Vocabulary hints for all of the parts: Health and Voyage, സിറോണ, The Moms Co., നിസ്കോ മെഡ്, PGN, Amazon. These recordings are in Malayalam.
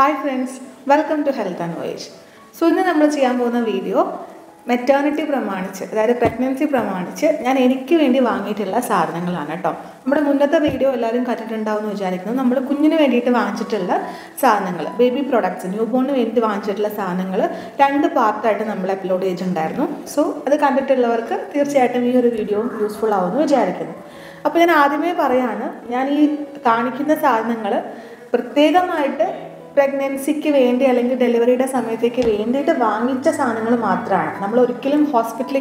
Hi friends, welcome to Health and Voyage. So, today we will do a video on maternity, that is pregnancy. I will show you the baby products, newborn products. So, this video is useful. Now, I will tell you that pregnancy and delivery is a very important thing. We have hospital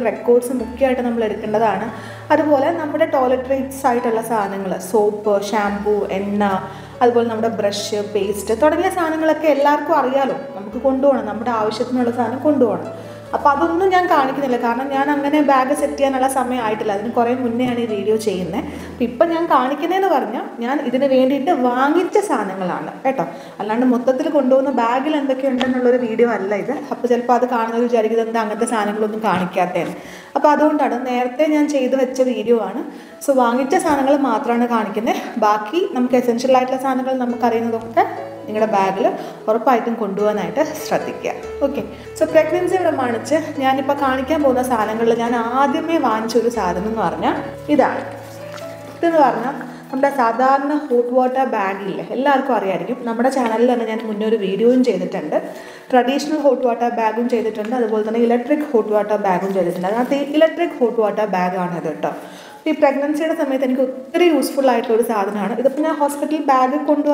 records. We have toiletry site, soap, shampoo, henna, brush, paste. We have I can't get a bag of set and a summer idol and Korean Munni and a radio chain. People young carnican and Varna, Yan is in a way did the Wangit Sanangalana. Alana Mutatil condone the bag and the Kentan video analyzer, Hapaselpa the Karnal Jerry than the Sanangal and Karnica then. A padon Tadan, Erthen and Chay the Vetcha video on. So Wangit Sanangal Matra and a carnican, Baki, Namka essential light as Sanangal Namakarin doctor. You can okay. So, pregnancy is a very important thing. I will tell you about this. We have a hot water bag. We have a video on the traditional hot water bag. We have an electric hot water bag. This pregnancy is very useful. I have a hospital bag, but I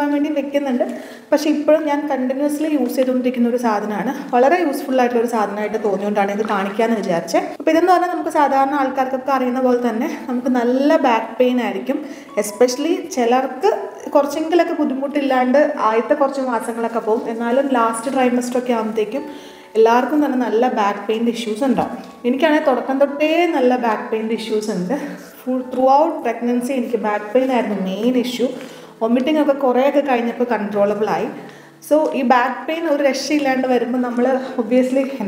continuously use it. Very useful. I have a back pain, especially last trimester. Everyone has back pain issues. Throughout pregnancy, back pain is the main issue. Vomiting is controllable. So, this back pain is obviously we are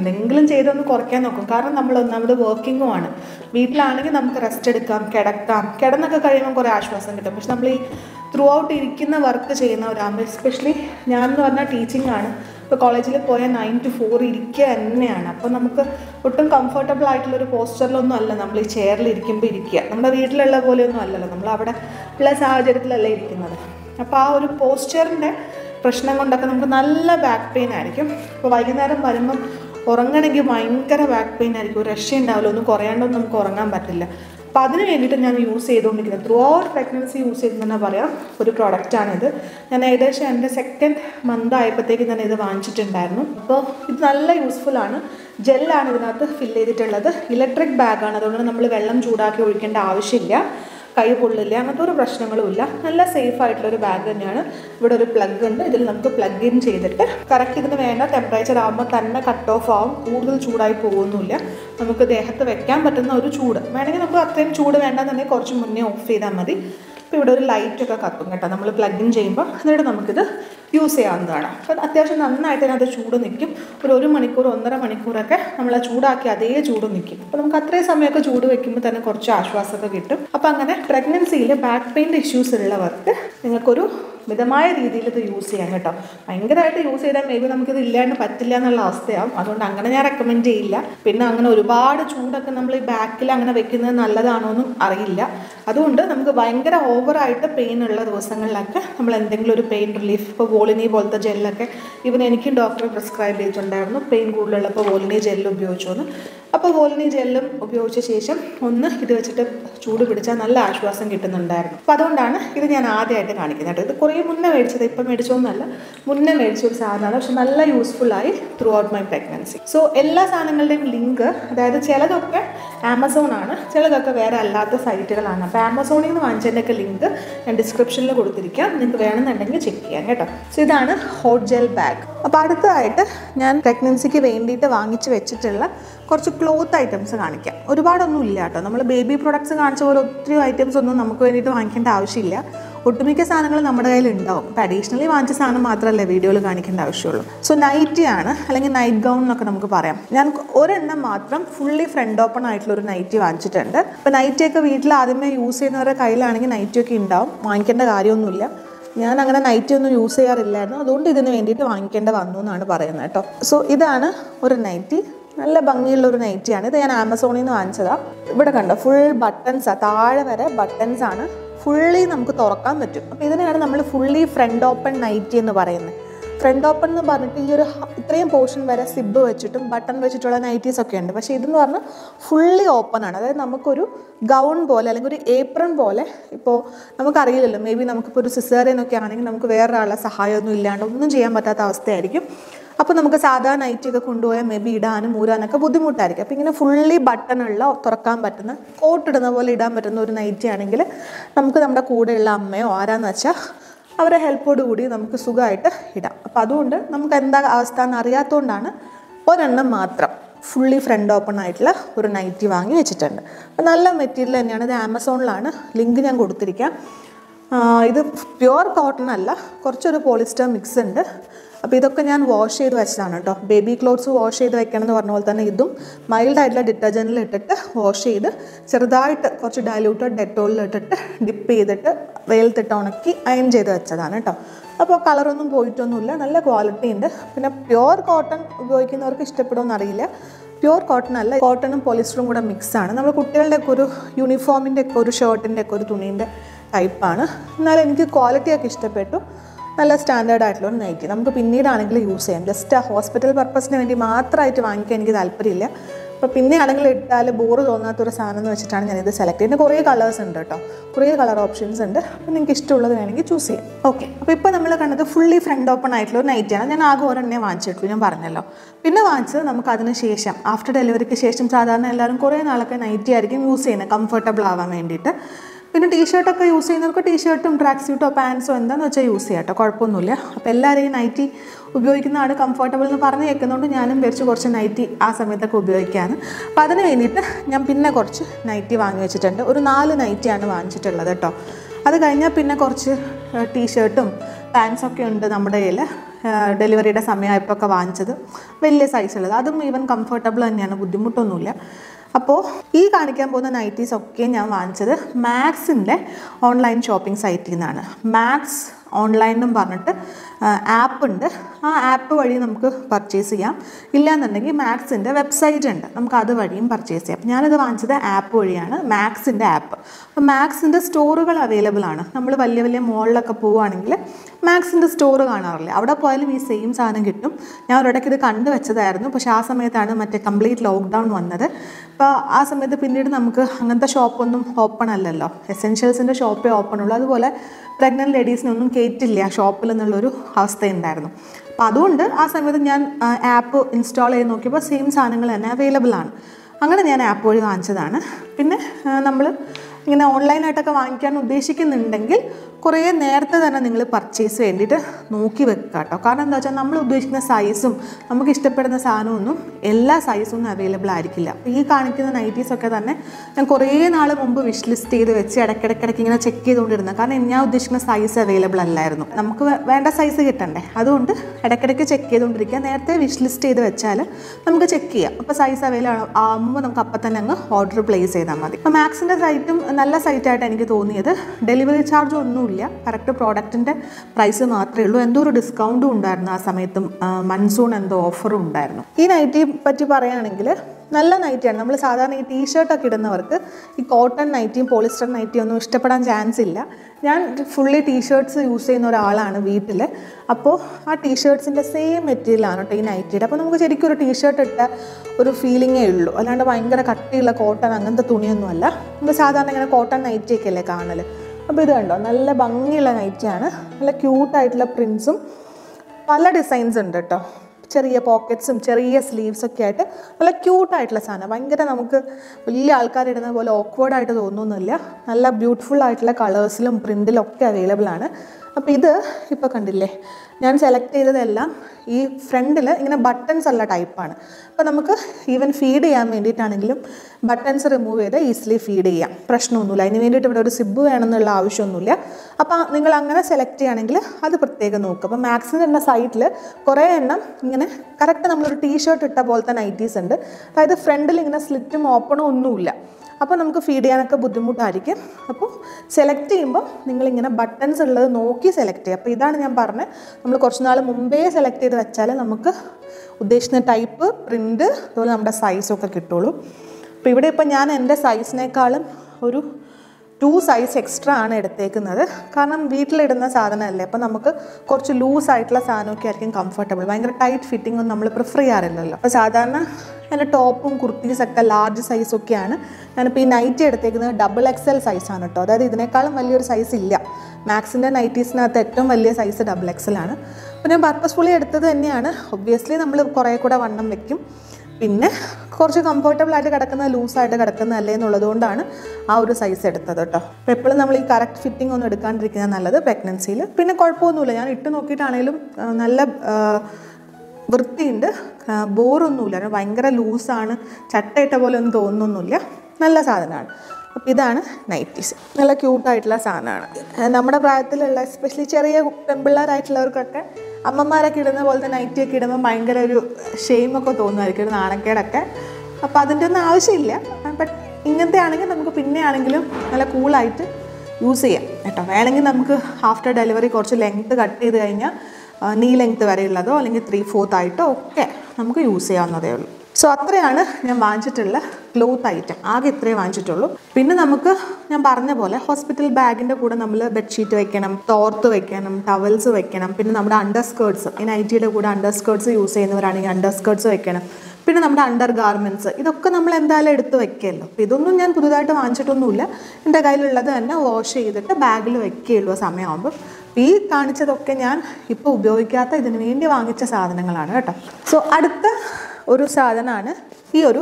working on it. We are rested, throughout work, especially teaching. College is 9 to 4 so comfortable in posture in chair. We are in posture back pain. Back pain. I use it throughout pregnancy. I use it as a product. I use it in the second month. I use it very useful. Gel is filled with electric bag. We don't use it in I will brush the safe bag. We will plug in the plug in. Correct the temperature, cut off, cool chudai pogunu. We have the webcam button. We have a light plug in chamber. Use it. So, pregnancy, back pain issues. Even any doctor prescribed pain good gel gel useful throughout my pregnancy. So link Amazon Amazon link in description. So hot gel bag. Apart from that, I have pregnancy ke vendita vaangichu vechittulla korchu cloth items kaanikkam. Oru paadonnu illa ട്ടോ. Nammal baby products kaanichu oru items onnu namukku vendittu vaangikenda aavashyam illa. ഒട്ടുമിക്ക സാധനങ്ങൾ നമ്മുടെ കയ്യിൽ ഉണ്ടാവും. അപ്പോൾ അഡീഷണലി വാങ്ങിച്ച സാധനം മാത്രമല്ല വീഡിയോയിൽ കാണിക്കേണ്ട ആവശ്യമുള്ളൂ. സോ നൈറ്റി ആണ്, അല്ലെങ്കിൽ നൈറ്റ് ഗൗൺ എന്നൊക്കെ നമുക്ക് പറയാം. ഞാൻ ഒരെണ്ണം മാത്രം ഫുള്ളി ഫ്രണ്ട് ഓപ്പൺ ആയിട്ടുള്ള ഒരു നൈറ്റി വാങ്ങിച്ചിട്ടുണ്ട്. അപ്പോൾ നൈറ്റിയൊക്കെ വീട്ടിൽ ആദ്യമേ യൂസ് ചെയ്യുന്നവരുടെ കയ്യിലാണെങ്കിൽ നൈറ്റിയൊക്കെ ഉണ്ടാവും, വാങ്ങിക്കേണ്ട കാര്യമൊന്നുമില്ല. ഞാൻ അങ്ങനെ നൈറ്റി ഒന്നും യൂസ് ചെയ്യാറില്ലായിരുന്നു, അതുകൊണ്ട് ഇതിന് വേണ്ടിയിട്ട് വാങ്ങിക്കേണ്ട വന്നു എന്നാണ് പറയുന്നത് കേട്ടോ. സോ ഇതാണ് ഒരു നൈറ്റി, നല്ല ഭംഗിയുള്ളൊരു നൈറ്റിയാണ്. ഇത് ഞാൻ ആമസോണിൽ നിന്ന് വാങ്ങിച്ചതാണ്. ഇവിടെ കണ്ടോ ഫുൾ ബട്ടൺസാണ്, താഴെ വരെ ബട്ടൺസാണ്, ഫുള്ളി നമുക്ക് തുറക്കാൻ പറ്റും. അപ്പോൾ ഇതിനാണ് നമ്മൾ ഫുള്ളി ഫ്രണ്ട് ഓപ്പൺ നൈറ്റി എന്ന് പറയുന്നത്. ഫ്രണ്ട് ഓപ്പൺ എന്ന് പറഞ്ഞിട്ട് ഈ ഒരു ഇത്രയും പോർഷൻ വരെ സിബ് വെച്ചിട്ടും ബട്ടൺ വെച്ചിട്ടുള്ള നൈറ്റീസൊക്കെ ഉണ്ട്. പക്ഷേ ഇതെന്ന് പറഞ്ഞാൽ ഫുള്ളി ഓപ്പൺ ആണ്. അതായത് നമുക്കൊരു ഗൗൺ പോലെ അല്ലെങ്കിൽ ഒരു ഏപ്രൺ പോലെ, ഇപ്പോൾ നമുക്കറിയില്ലല്ലോ, മേ ബി നമുക്കിപ്പോൾ ഒരു സിസേറിയനൊക്കെ ആണെങ്കിൽ നമുക്ക് വേറൊരാളുടെ സഹായമൊന്നും ഇല്ലാണ്ട് ഒന്നും ചെയ്യാൻ പറ്റാത്ത അവസ്ഥയായിരിക്കും. അപ്പോൾ നമുക്ക് സാധാരണ നൈറ്റിയൊക്കെ കൊണ്ടുപോയാൽ മേ ബി ഇടാനും ഊരാനൊക്കെ ബുദ്ധിമുട്ടായിരിക്കും. അപ്പോൾ ഇങ്ങനെ ഫുള്ളി ബട്ടണുള്ള തുറക്കാൻ പറ്റുന്ന, കോട്ടിടുന്ന പോലെ ഇടാൻ പറ്റുന്ന ഒരു നൈറ്റി ആണെങ്കിൽ നമുക്ക് നമ്മുടെ കൂടെയുള്ള അമ്മയോ ആരാന്ന് വെച്ചാൽ അവരെ ഹെൽപ്പോടുകൂടി നമുക്ക് സുഖമായിട്ട് ഇടാം. അപ്പോൾ അതുകൊണ്ട് നമുക്ക് എന്താ അവസ്ഥ എന്ന് അറിയാത്തതുകൊണ്ടാണ് ഒരെണ്ണം മാത്രം ഫുള്ളി ഫ്രണ്ട് ഓപ്പൺ ആയിട്ടുള്ള ഒരു നൈറ്റി വാങ്ങി വെച്ചിട്ടുണ്ട്. അപ്പോൾ നല്ല മെറ്റീരിയൽ തന്നെയാണ്. ഇത് ആമസോണിലാണ്, ലിങ്ക് ഞാൻ കൊടുത്തിരിക്കാം. ഇത് പ്യുവർ കോട്ടൺ അല്ല, കുറച്ചൊരു പോളിസ്റ്റർ മിക്സ് ഉണ്ട്. അപ്പോൾ ഇതൊക്കെ ഞാൻ വാഷ് ചെയ്ത് വെച്ചതാണ് കേട്ടോ. ബേബി ക്ലോത്ത്സ് വാഷ് ചെയ്ത് വെക്കണം എന്ന് പറഞ്ഞ പോലെ തന്നെ ഇതും മൈൽഡായിട്ടുള്ള ഡിറ്റർജൻറ്റിൽ ഇട്ടിട്ട് വാഷ് ചെയ്ത് ചെറുതായിട്ട് കുറച്ച് ഡൈലൂട്ടഡ് ഡെറ്റോളിൽ ഇട്ടിട്ട് ഡിപ്പ് ചെയ്തിട്ട് വെയിലത്തിട്ട് ഉണക്കി അയൺ ചെയ്ത് വെച്ചതാണ് കേട്ടോ. അപ്പോൾ കളറൊന്നും പോയിട്ടൊന്നുമില്ല, നല്ല ക്വാളിറ്റി ഉണ്ട്. പിന്നെ പ്യുവർ കോട്ടൺ ഉപയോഗിക്കുന്നവർക്ക് ഇഷ്ടപ്പെടുമെന്നറിയില്ല. പ്യുവർ കോട്ടൺ അല്ല, കോട്ടണും പോളിസ്റ്ററും കൂടെ മിക്സാണ്. നമ്മൾ കുട്ടികളുടെയൊക്കെ ഒരു യൂണിഫോമിൻ്റെയൊക്കെ ഒരു ഷർട്ടിൻ്റെയൊക്കെ ഒരു തുണീൻ്റെ ടൈപ്പാണ്. എന്നാലും എനിക്ക് ക്വാളിറ്റിയൊക്കെ ഇഷ്ടപ്പെട്ടു. നല്ല സ്റ്റാൻഡേർഡ് ആയിട്ടുള്ള ഒരു നൈറ്റി നമുക്ക് പിന്നീടാണെങ്കിൽ യൂസ് ചെയ്യാം. ജസ്റ്റ് ആ ഹോസ്പിറ്റൽ പർപ്പസിന് വേണ്ടി മാത്രമായിട്ട് വാങ്ങിക്കാൻ എനിക്ക് താല്പര്യമില്ല. അപ്പോൾ പിന്നെ ആണെങ്കിൽ ഇട്ടാൽ ബോറ് തോന്നാത്തൊരു സാധനം എന്ന് വെച്ചിട്ടാണ് ഞാനിത് സെലക്ട് ചെയ്യുന്നത്. കുറേ കളേഴ്സ് ഉണ്ട് കേട്ടോ, കുറേ കളർ ഓപ്ഷൻസ് ഉണ്ട്. അപ്പോൾ നിങ്ങൾക്ക് ഇഷ്ടമുള്ളത് വേണമെങ്കിൽ ചൂസ് ചെയ്യാം. ഓക്കെ, അപ്പോൾ ഇപ്പോൾ നമ്മൾ കണ്ടത് ഫുള്ളി ഫ്രണ്ട് ഓപ്പൺ ആയിട്ടുള്ള ഒരു നൈറ്റിയാണ്. ഞാൻ ആകെ ഒരെണ്ണേ വാങ്ങിച്ചിട്ടുള്ളൂ, ഞാൻ പറഞ്ഞല്ലോ. പിന്നെ വാങ്ങിച്ചത് നമുക്ക് അതിന് ശേഷം, ആഫ്റ്റർ ഡെലിവറിക്ക് ശേഷം സാധാരണ എല്ലാവരും കുറേ നാളൊക്കെ നൈറ്റി ആയിരിക്കും യൂസ് ചെയ്യുന്നത് കംഫർട്ടബിൾ ആവാൻ വേണ്ടിയിട്ട്. പിന്നെ ടീഷർട്ടൊക്കെ യൂസ് ചെയ്യുന്നവർക്ക് ടീഷർട്ടും ട്രാക്ക് സ്യൂട്ടോ പാൻസോ എന്താണെന്ന് വെച്ചാൽ യൂസ് ചെയ്യാം കേട്ടോ, കുഴപ്പമൊന്നുമില്ല. അപ്പോൾ എല്ലാവരും ഈ നൈറ്റി ഉപയോഗിക്കുന്ന ആൾ കംഫർട്ടബിൾ എന്ന് പറഞ്ഞ് കേൾക്കുന്നതുകൊണ്ട് ഞാനും വിചാരിച്ച് കുറച്ച് നൈറ്റി ആ സമയത്തൊക്കെ ഉപയോഗിക്കാമെന്ന്. അപ്പോൾ അതിന് വേണ്ടിയിട്ട് ഞാൻ പിന്നെ കുറച്ച് നൈറ്റി വാങ്ങി വെച്ചിട്ടുണ്ട്. ഒരു 4 നൈറ്റിയാണ് വാങ്ങിച്ചിട്ടുള്ളത് കേട്ടോ. അത് കഴിഞ്ഞാൽ പിന്നെ കുറച്ച് ടീഷർട്ടും പാൻസൊക്കെ ഉണ്ട് നമ്മുടെ കയ്യിൽ. ഡെലിവറിയുടെ സമയമായപ്പോൾ ഒക്കെ വാങ്ങിച്ചത് വലിയ സൈസുള്ളത്, അതും ഈവൻ കംഫർട്ടബിൾ തന്നെയാണ്, ബുദ്ധിമുട്ടൊന്നുമില്ല. അപ്പോൾ ഈ കാണിക്കാൻ പോകുന്ന നൈറ്റീസൊക്കെ ഞാൻ വാങ്ങിച്ചത് മാക്സിൻ്റെ ഓൺലൈൻ ഷോപ്പിംഗ് സൈറ്റിൽ നിന്നാണ്. മാക്സ് ഓൺലൈൻ എന്നും പറഞ്ഞിട്ട് ആപ്പുണ്ട്, ആ ആപ്പ് വഴി നമുക്ക് പർച്ചേസ് ചെയ്യാം. ഇല്ലയെന്നുണ്ടെങ്കിൽ മാക്സിൻ്റെ വെബ്സൈറ്റ് ഉണ്ട്, നമുക്ക് അത് വഴിയും പർച്ചേസ് ചെയ്യാം. ഞാനിത് വാങ്ങിച്ചത് ആപ്പ് വഴിയാണ്, മാക്സിൻ്റെ ആപ്പ്. അപ്പോൾ മാക്സിൻ്റെ സ്റ്റോറുകൾ അവൈലബിൾ ആണ്. നമ്മൾ വലിയ വലിയ മോളിലൊക്കെ പോവുകയാണെങ്കിൽ മാക്സിൻ്റെ സ്റ്റോറ് കാണാറില്ല, അവിടെ പോയാലും ഈ സെയിം സാധനം കിട്ടും. ഞാൻ ഒരിടയ്ക്ക് ഇത് കണ്ടു വെച്ചതായിരുന്നു, പക്ഷേ ആ സമയത്താണ് മറ്റേ കംപ്ലീറ്റ് ലോക്ക്ഡൗൺ വന്നത്. അപ്പോൾ ആ സമയത്ത് പിന്നീട് നമുക്ക് അങ്ങനത്തെ ഷോപ്പൊന്നും ഓപ്പൺ അല്ലല്ലോ, എസെൻഷ്യൽസിൻ്റെ ഷോപ്പേ ഓപ്പൺ ഉള്ളൂ. അതുപോലെ പ്രഗ്നൻറ്റ് ലേഡീസിനൊന്നും കേറ്റില്ല ഷോപ്പിൽ എന്നുള്ളൊരു അവസ്ഥയുണ്ടായിരുന്നു. അപ്പോൾ അതുകൊണ്ട് ആ സമയത്ത് ഞാൻ ആപ്പ് ഇൻസ്റ്റാൾ ചെയ്ത് നോക്കിയപ്പോൾ സെയിം സാധനങ്ങൾ തന്നെ അവൈലബിൾ ആണ്. അങ്ങനെ ഞാൻ ആപ്പ് വഴി വാങ്ങിച്ചതാണ്. പിന്നെ നമ്മൾ ഇങ്ങനെ ഓൺലൈനായിട്ടൊക്കെ വാങ്ങിക്കാൻ ഉദ്ദേശിക്കുന്നുണ്ടെങ്കിൽ കുറേ നേരത്തെ തന്നെ നിങ്ങൾ പർച്ചേസ് വേണ്ടിയിട്ട് നോക്കി വെക്കുക കേട്ടോ. കാരണം എന്താ വെച്ചാൽ നമ്മൾ ഉദ്ദേശിക്കുന്ന സൈസും നമുക്ക് ഇഷ്ടപ്പെടുന്ന സാധനമൊന്നും എല്ലാ സൈസൊന്നും അവൈലബിൾ ആയിരിക്കില്ല. അപ്പോൾ ഈ കാണിക്കുന്ന നൈറ്റീസൊക്കെ തന്നെ ഞാൻ കുറേ നാൾ മുമ്പ് വിഷ് ലിസ്റ്റ് ചെയ്ത് വെച്ച് ഇടയ്ക്കിടയ്ക്ക് ഇങ്ങനെ ചെക്ക് ചെയ്തുകൊണ്ടിരുന്നത്. കാരണം ഞാൻ ഉദ്ദേശിക്കുന്ന സൈസ് അവൈലബിൾ അല്ലായിരുന്നു, നമുക്ക് വേണ്ട സൈസ് കിട്ടണ്ടേ, അതുകൊണ്ട് ഇടയ്ക്കിടയ്ക്ക് ചെക്ക് ചെയ്തുകൊണ്ടിരിക്കുക. നേരത്തെ വിഷ് ലിസ്റ്റ് ചെയ്ത് വെച്ചാൽ നമുക്ക് ചെക്ക് ചെയ്യാം. അപ്പോൾ സൈസ് അവൈലബിൾ ആകുമ്പോൾ നമുക്ക് അപ്പം തന്നെ അങ്ങ് ഓർഡർ പ്ലേസ് ചെയ്താൽ മതി. അപ്പോൾ മാക്സിൻ്റെ സൈറ്റും നല്ല സൈറ്റായിട്ട് എനിക്ക് തോന്നിയത്. ഡെലിവറി ചാർജ് ഒന്നുമില്ല, കറക്റ്റ് പ്രോഡക്റ്റിൻ്റെ പ്രൈസ് മാത്രമേ ഉള്ളൂ. എന്തോ ഒരു ഡിസ്കൗണ്ടും ഉണ്ടായിരുന്നു ആ സമയത്തും, മൺസൂൺ എന്തോ ഓഫറും ഉണ്ടായിരുന്നു. ഈ നൈറ്റിയെ പറ്റി പറയുകയാണെങ്കിൽ നല്ല നൈറ്റിയാണ്. നമ്മൾ സാധാരണ ഈ ടീഷർട്ടൊക്കെ ഇടുന്നവർക്ക് ഈ കോട്ടൺ നൈറ്റിയും പോളിസ്റ്റർ നൈറ്റിയും ഒന്നും ഇഷ്ടപ്പെടാൻ ചാൻസ് ഇല്ല. ഞാൻ ഫുള്ളി ടീഷർട്ട്സ് യൂസ് ചെയ്യുന്ന ഒരാളാണ് വീട്ടിൽ. അപ്പോൾ ആ ടീഷർട്ട്സിൻ്റെ സെയിം മെറ്റീരിയലാണ് കേട്ടോ ഈ നൈറ്റിയുടെ. അപ്പോൾ നമുക്ക് ശരിക്കും ഒരു ടീഷർട്ട് ഇട്ട ഒരു ഫീലിങ്ങേ ഉള്ളൂ, അല്ലാണ്ട് ഭയങ്കര കട്ടിയുള്ള കോട്ടൺ അങ്ങനത്തെ തുണിയൊന്നുമല്ല. നമ്മൾ സാധാരണ ഇങ്ങനെ കോട്ടൺ നൈറ്റിയൊക്കെ അല്ലേ കാണൽ. അപ്പോൾ ഇത് കണ്ടോ, നല്ല ഭംഗിയുള്ള നൈറ്റിയാണ്, നല്ല ക്യൂട്ടായിട്ടുള്ള പ്രിൻസും പല ഡിസൈൻസ് ഉണ്ട് കേട്ടോ. ചെറിയ പോക്കറ്റ്സും ചെറിയ സ്ലീവ്സൊക്കെ ആയിട്ട് നല്ല ക്യൂട്ടായിട്ടുള്ള സാധനം. ഭയങ്കര നമുക്ക് വലിയ ആൾക്കാരിടുന്ന പോലെ ഓക്വേർഡായിട്ട് തോന്നുന്നില്ല. നല്ല ബ്യൂട്ടിഫുൾ ആയിട്ടുള്ള കളേഴ്സിലും പ്രിൻറ്റിലൊക്കെ അവൈലബിൾ ആണ്. അപ്പോൾ ഇത് ഇപ്പോൾ കണ്ടില്ലേ, ഞാൻ സെലക്ട് ചെയ്തതെല്ലാം ഈ ഫ്രണ്ടിൽ ഇങ്ങനെ ബട്ടൺസ് ഉള്ള ടൈപ്പാണ്. അപ്പോൾ നമുക്ക് ഈവൻ ഫീഡ് ചെയ്യാൻ വേണ്ടിയിട്ടാണെങ്കിലും ബട്ടൺസ് റിമൂവ് ചെയ്ത് ഈസിലി ഫീഡ് ചെയ്യാം, പ്രശ്നമൊന്നുമില്ല. അതിന് വേണ്ടിയിട്ട് ഇവിടെ ഒരു സിബ് വേണമെന്നുള്ള ആവശ്യമൊന്നുമില്ല. അപ്പോൾ നിങ്ങൾ അങ്ങനെ സെലക്ട് ചെയ്യുകയാണെങ്കിൽ അത് പ്രത്യേകം നോക്കുക. അപ്പോൾ മാക്സിൻ്റെ എണ്ണ സൈറ്റിൽ കുറേ എണ്ണം ഇങ്ങനെ കറക്റ്റ് നമ്മളൊരു ടീഷർട്ട് ഇട്ട പോലത്തെ നൈറ്റീസ് ഉണ്ട്. അതായത് ഫ്രണ്ടിൽ ഇങ്ങനെ സ്ലിറ്റും ഓപ്പണും ഒന്നുമില്ല. അപ്പോൾ നമുക്ക് ഫീഡ് ചെയ്യാനൊക്കെ ബുദ്ധിമുട്ടായിരിക്കും. അപ്പോൾ സെലക്ട് ചെയ്യുമ്പോൾ നിങ്ങളിങ്ങനെ ബട്ടൺസ് ഉള്ളത് നോക്കി സെലക്ട് ചെയ്യുക. അപ്പോൾ ഇതാണ് ഞാൻ പറഞ്ഞത്, നമ്മൾ കുറച്ച് നാൾ മുമ്പേ സെലക്ട് ചെയ്ത് വെച്ചാൽ നമുക്ക് ഉദ്ദേശിക്കുന്ന ടൈപ്പ്, പ്രിൻറ്റ്, അതുപോലെ നമ്മുടെ സൈസൊക്കെ കിട്ടുള്ളൂ. അപ്പോൾ ഇവിടെ ഇപ്പോൾ ഞാൻ എൻ്റെ സൈസിനേക്കാളും ഒരു 2 സൈസ് എക്സ്ട്രാ ആണ് എടുത്തേക്കുന്നത്. കാരണം വീട്ടിലിടുന്ന സാധനമല്ലേ, അപ്പോൾ നമുക്ക് കുറച്ച് ലൂസായിട്ടുള്ള സാധനമൊക്കെ ആയിരിക്കും കംഫർട്ടബിൾ. ഭയങ്കര ടൈറ്റ് ഫിറ്റിംഗ് ഒന്നും നമ്മൾ പ്രിഫർ ചെയ്യാറില്ലല്ലോ. അപ്പോൾ സാധാരണ എൻ്റെ ടോപ്പും കുർത്തീസൊക്കെ ലാർജ് സൈസൊക്കെയാണ്. ഞാനിപ്പോൾ ഈ നൈറ്റി എടുത്തേക്കുന്നത് XXL സൈസാണ് കേട്ടോ. അതായത് ഇതിനേക്കാളും വലിയൊരു സൈസ് ഇല്ല. മാക്സിൻ്റെ നൈറ്റീസിനകത്ത് ഏറ്റവും വലിയ സൈസ് XXL ആണ്. അപ്പോൾ ഞാൻ പർപ്പസ്ഫുള്ളി എടുത്തത് തന്നെയാണ്. ഒബ്വിയസ്ലി നമ്മൾ കുറേ കൂടെ വണ്ണം വയ്ക്കും. പിന്നെ കുറച്ച് കംഫർട്ടബിളായിട്ട് കിടക്കുന്നത് ലൂസായിട്ട് കിടക്കുന്നതല്ലേ എന്നുള്ളതുകൊണ്ടാണ് ആ ഒരു സൈസ് എടുത്തത് കേട്ടോ. അപ്പോൾ എപ്പോഴും നമ്മൾ ഈ കറക്റ്റ് ഫിറ്റിംഗ് ഒന്നും എടുക്കാണ്ടിരിക്കുന്നത് നല്ലത് പ്രഗ്നൻസിയിൽ. പിന്നെ കുഴപ്പമൊന്നുമില്ല, ഞാൻ ഇട്ട് നോക്കിയിട്ടാണെങ്കിലും നല്ല വൃത്തിയുണ്ട്, ബോറൊന്നുമില്ല, ഭയങ്കര ലൂസാണ്, ചട്ടയിട്ട പോലെ ഒന്നും തോന്നുന്നില്ല, നല്ല സാധനമാണ്. അപ്പോൾ ഇതാണ് നൈറ്റീസ്, നല്ല ക്യൂട്ടായിട്ടുള്ള സാധനമാണ്. നമ്മുടെ പ്രായത്തിലുള്ള എസ്പെഷ്യലി ചെറിയ പെൺപിള്ളേരായിട്ടുള്ളവർക്കൊക്കെ അമ്മമാരൊക്കെ ഇടുന്ന പോലത്തെ നൈറ്റിയൊക്കെ ഇടുമ്പോൾ ഭയങ്കര ഒരു ഷെയിമൊക്കെ തോന്നുമായിരിക്കും, ഒരു നാണക്കേടൊക്കെ. അപ്പോൾ അതിൻ്റെ ഒന്നും ആവശ്യമില്ല. ബട്ട് ഇങ്ങനത്തെ ആണെങ്കിൽ നമുക്ക് പിന്നെ ആണെങ്കിലും നല്ല കൂളായിട്ട് യൂസ് ചെയ്യാം കേട്ടോ. വേണമെങ്കിൽ നമുക്ക് ആഫ്റ്റർ ഡെലിവറി കുറച്ച് ലെങ്ത്ത് കട്ട് ചെയ്ത് കഴിഞ്ഞാൽ നീ ലെങ്ത്ത് വരെയുള്ളതോ അല്ലെങ്കിൽ 3/4 ആയിട്ടോ ഒക്കെ നമുക്ക് യൂസ് ചെയ്യാവുന്നതേ ഉള്ളൂ. സോ അത്രയാണ് ഞാൻ വാങ്ങിച്ചിട്ടുള്ള ക്ലോത്ത് ഐറ്റം, ആകെ ഇത്രയേ വാങ്ങിച്ചിട്ടുള്ളൂ. പിന്നെ നമുക്ക് ഞാൻ പറഞ്ഞ പോലെ ഹോസ്പിറ്റൽ ബാഗിൻ്റെ കൂടെ നമ്മൾ ബെഡ്ഷീറ്റ് വയ്ക്കണം, തോർത്ത് വയ്ക്കണം, ടവൽസ് വയ്ക്കണം. പിന്നെ നമ്മുടെ അണ്ടർസ്കേർട്സ്, ഈ നൈറ്റിയുടെ കൂടെ അണ്ടർസ്കേർട്സ് യൂസ് ചെയ്യുന്നവരാണെങ്കിൽ അണ്ടർസ്കേർട്സ് വയ്ക്കണം. പിന്നെ നമ്മുടെ അണ്ടർ ഗാർമെൻറ്റ്സ്, ഇതൊക്കെ നമ്മൾ എന്തായാലും എടുത്ത് വയ്ക്കുകയല്ലോ. അപ്പോൾ ഇതൊന്നും ഞാൻ പുതുതായിട്ട് വാങ്ങിച്ചിട്ടൊന്നുമില്ല. എൻ്റെ കയ്യിലുള്ളത് തന്നെ വാഷ് ചെയ്തിട്ട് ബാഗിൽ വയ്ക്കുകയുള്ളൂ സമയമാകുമ്പോൾ. ഈ കാണിച്ചതൊക്കെ ഞാൻ ഇപ്പോൾ ഉപയോഗിക്കാത്ത ഇതിനു വേണ്ടി വാങ്ങിച്ച സാധനങ്ങളാണ് കേട്ടോ. സോ അടുത്ത ഒരു സാധനമാണ് ഈ ഒരു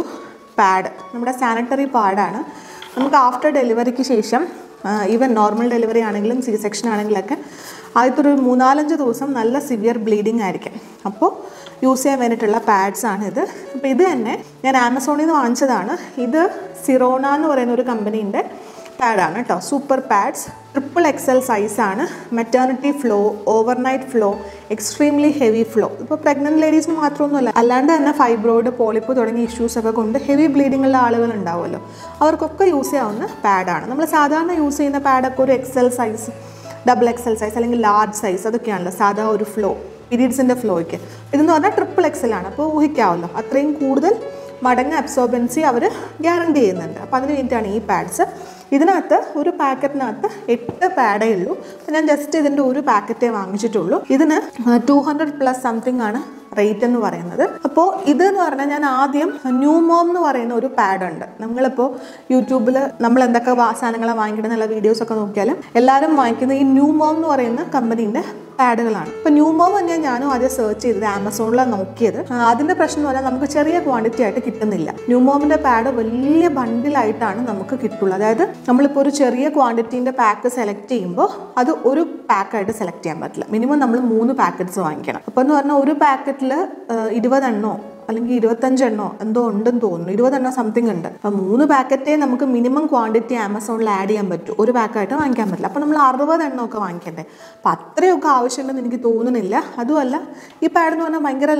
പാഡ്, നമ്മുടെ സാനിറ്ററി പാഡാണ്. നമുക്ക് ആഫ്റ്റർ ഡെലിവറിക്ക് ശേഷം ഈവൻ നോർമൽ ഡെലിവറി ആണെങ്കിലും സി സെക്ഷൻ ആണെങ്കിലൊക്കെ ആദ്യത്തൊരു 3-4 ദിവസം നല്ല സിവിയർ ബ്ലീഡിങ് ആയിരിക്കും. അപ്പോൾ യൂസ് ചെയ്യാൻ വേണ്ടിയിട്ടുള്ള പാഡ്സാണ് ഇത്. അപ്പോൾ ഇത് തന്നെ ഞാൻ ആമസോണിൽ നിന്ന് വാങ്ങിച്ചതാണ്. ഇത് സിറോണ എന്ന് പറയുന്ന ഒരു കമ്പനീൻ്റെ പാഡാണ് കേട്ടോ. സൂപ്പർ പാഡ്സ്, XXL സൈസാണ്. Maternity flow, overnight flow, extremely heavy flow. ഇപ്പോൾ പ്രഗ്നൻറ്റ് ലേഡീസിന് മാത്രമൊന്നുമല്ല, അല്ലാണ്ട് തന്നെ ഫൈബ്രോയിഡ്, പോളിപ്പ് തുടങ്ങിയ ഇഷ്യൂസൊക്കെ കൊണ്ട് ഹെവി ബ്ലീഡിങ്ങുള്ള ആളുകളുണ്ടാവുമല്ലോ, അവർക്കൊക്കെ യൂസ് ചെയ്യാവുന്ന പാഡാണ്. നമ്മൾ സാധാരണ യൂസ് ചെയ്യുന്ന പാഡൊക്കെ ഒരു XL സൈസ്, XXL സൈസ് അല്ലെങ്കിൽ ലാർജ് സൈസ്, അതൊക്കെയാണല്ലോ സാധാ ഒരു ഫ്ലോ, പീരീഡ്സിൻ്റെ ഫ്ലോയ്ക്ക്. ഇതെന്ന് പറഞ്ഞാൽ XXL ആണ്. അപ്പോൾ ഊഹിക്കാവല്ലോ, അത്രയും കൂടുതൽ മടങ്ങ് അബ്സോർബൻസി അവർ ഗ്യാരണ്ടി ചെയ്യുന്നുണ്ട്. അപ്പോൾ അതിന് വേണ്ടിയിട്ടാണ് ഈ പാഡ്സ്. ഇതിനകത്ത് ഒരു പാക്കറ്റിനകത്ത് 8 പാഡേ ഉള്ളൂ. അപ്പോൾ ഞാൻ ജസ്റ്റ് ഇതിൻ്റെ ഒരു പാക്കറ്റേ വാങ്ങിച്ചിട്ടുള്ളൂ. ഇതിന് 200+ സംതിങ് ആണ് റേറ്റ് എന്ന് പറയുന്നത്. അപ്പോൾ ഇതെന്ന് പറഞ്ഞാൽ ഞാൻ ആദ്യം ന്യൂ മോം എന്ന് പറയുന്ന ഒരു പാഡുണ്ട്. നമ്മളിപ്പോൾ യൂട്യൂബിൽ നമ്മൾ എന്തൊക്കെ സാധനങ്ങളെ വാങ്ങിക്കണം എന്നുള്ള വീഡിയോസൊക്കെ നോക്കിയാലും എല്ലാവരും വാങ്ങിക്കുന്ന ഈ ന്യൂ മോം എന്ന് പറയുന്ന കമ്പനീൻ്റെ പാഡുകളാണ്. ഇപ്പോൾ ന്യൂ മോം തന്നെയാണ് ഞാനും ആദ്യം സെർച്ച് ചെയ്തത്, ആമസോണിലാണ് നോക്കിയത്. അതിൻ്റെ പ്രശ്നം എന്ന് പറഞ്ഞാൽ നമുക്ക് ചെറിയ ക്വാണ്ടിറ്റി ആയിട്ട് കിട്ടുന്നില്ല. ന്യൂ മോമിൻ്റെ പാഡ് വലിയ ബണ്ടിലായിട്ടാണ് നമുക്ക് കിട്ടുള്ളൂ. അതായത് നമ്മളിപ്പോൾ ഒരു ചെറിയ ക്വാണ്ടിറ്റീൻ്റെ പാക്ക് സെലക്ട് ചെയ്യുമ്പോൾ അത് ഒരു പാക്കായിട്ട് സെലക്ട് ചെയ്യാൻ പറ്റില്ല. മിനിമം നമ്മൾ 3 പാക്കറ്റ്സ് വാങ്ങിക്കണം. അപ്പോൾ എന്ന് പറഞ്ഞാൽ ഒരു പാക്കറ്റിൽ 20 എണ്ണോ അല്ലെങ്കിൽ 25 എണ്ണോ എന്തോ ഉണ്ടെന്ന് തോന്നുന്നു, 20 എണ്ണോ സംതിങ് ഉണ്ട്. അപ്പോൾ 3 പാക്കറ്റേ നമുക്ക് മിനിമം ക്വാണ്ടിറ്റി ആമസോണിൽ ആഡ് ചെയ്യാൻ പറ്റും, ഒരു പാക്കായിട്ട് വാങ്ങിക്കാൻ പറ്റില്ല. അപ്പോൾ നമ്മൾ 60 എണ്ണോ ഒക്കെ വാങ്ങിക്കണ്ടേ? അപ്പോൾ അത്രയൊക്കെ ആവശ്യമുണ്ടെന്ന് എനിക്ക് തോന്നുന്നില്ല. അതുമല്ല, ഈ പാഡെന്ന് പറഞ്ഞാൽ ഭയങ്കര